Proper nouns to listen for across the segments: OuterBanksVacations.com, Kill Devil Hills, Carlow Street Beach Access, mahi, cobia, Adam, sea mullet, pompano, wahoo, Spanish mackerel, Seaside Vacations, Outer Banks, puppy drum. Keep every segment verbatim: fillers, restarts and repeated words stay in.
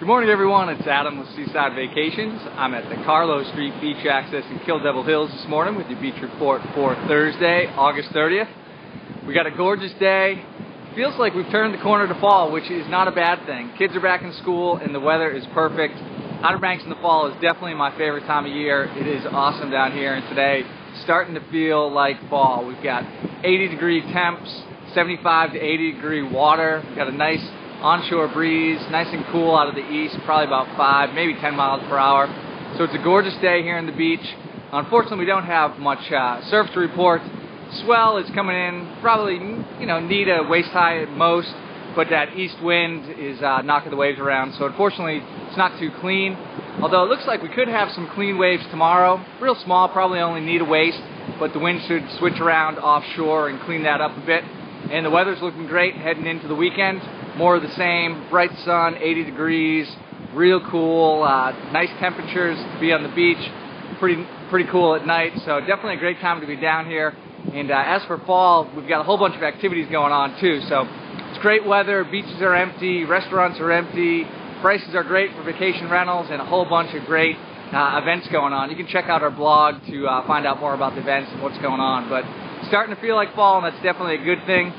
Good morning, everyone. It's Adam with Seaside Vacations. I'm at the Carlow Street Beach Access in Kill Devil Hills this morning with your beach report for Thursday, August thirtieth. We got a gorgeous day. Feels like we've turned the corner to fall, which is not a bad thing. Kids are back in school and the weather is perfect. Outer Banks in the fall is definitely my favorite time of year. It is awesome down here, and today starting to feel like fall. We've got eighty degree temps, seventy-five to eighty degree water. We've got a nice onshore breeze, nice and cool out of the east, probably about five, maybe ten miles per hour. So it's a gorgeous day here on the beach. Unfortunately, we don't have much uh, surf to report. Swell is coming in, probably, you know, knee to waist high at most, but that east wind is uh, knocking the waves around. So unfortunately, it's not too clean. Although it looks like we could have some clean waves tomorrow. Real small, probably only knee to waist, but the wind should switch around offshore and clean that up a bit. And the weather's looking great heading into the weekend. More of the same, bright sun, eighty degrees, real cool, uh, nice temperatures to be on the beach, pretty pretty cool at night, so definitely a great time to be down here. And uh, as for fall, we've got a whole bunch of activities going on too, so it's great weather, beaches are empty, restaurants are empty, prices are great for vacation rentals, and a whole bunch of great uh, events going on. You can check out our blog to uh, find out more about the events and what's going on, but starting to feel like fall, and that's definitely a good thing.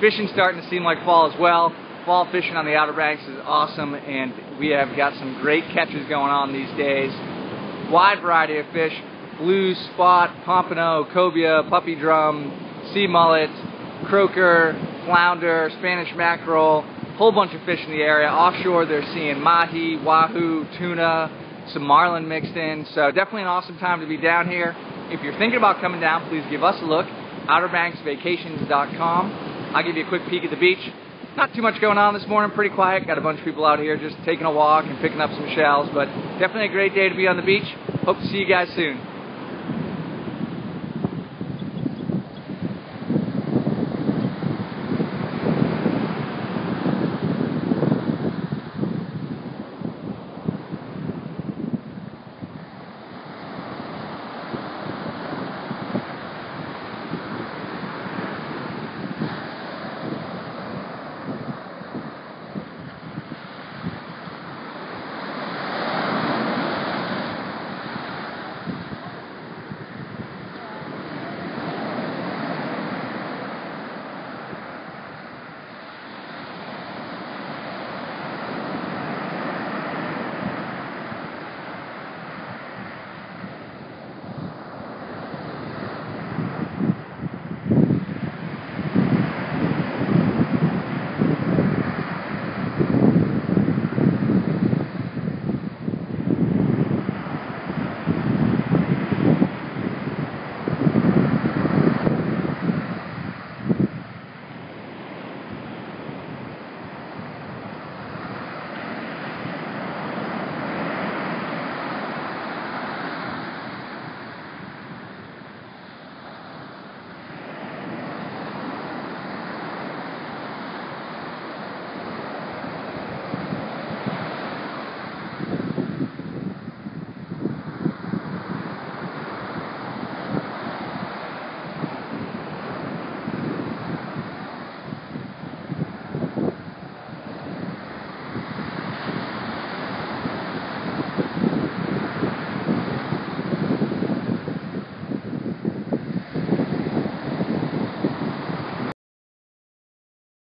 Fishing's starting to seem like fall as well. Fall fishing on the Outer Banks is awesome, and we have got some great catches going on these days. Wide variety of fish: blues, spot, pompano, cobia, puppy drum, sea mullet, croaker, flounder, Spanish mackerel, whole bunch of fish in the area. Offshore, they're seeing mahi, wahoo, tuna, some marlin mixed in, so definitely an awesome time to be down here. If you're thinking about coming down, please give us a look, Outer Banks Vacations dot com. I'll give you a quick peek at the beach. Not too much going on this morning, pretty quiet. Got a bunch of people out here just taking a walk and picking up some shells, but definitely a great day to be on the beach. Hope to see you guys soon.